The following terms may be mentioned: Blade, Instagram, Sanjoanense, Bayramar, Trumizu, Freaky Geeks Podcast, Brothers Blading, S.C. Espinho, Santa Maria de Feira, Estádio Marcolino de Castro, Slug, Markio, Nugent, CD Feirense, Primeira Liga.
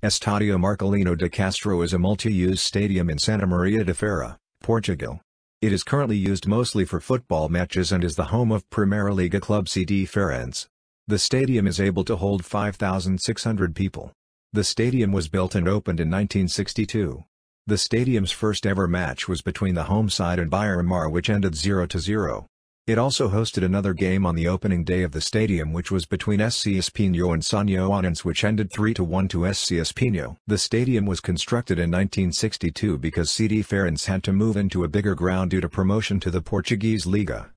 Estádio Marcolino de Castro is a multi-use stadium in Santa Maria de Feira, Portugal. It is currently used mostly for football matches and is the home of Primeira Liga club CD Feirense. The stadium is able to hold 5,600 people. The stadium was built and opened in 1962. The stadium's first ever match was between the home side and Bayramar, which ended 0-0. It also hosted another game on the opening day of the stadium, which was between S.C. Espinho and Sanjoanense, which ended 3-1 to S.C. Espinho. The stadium was constructed in 1962 because CD Feirense had to move into a bigger ground due to promotion to the Portuguese Liga.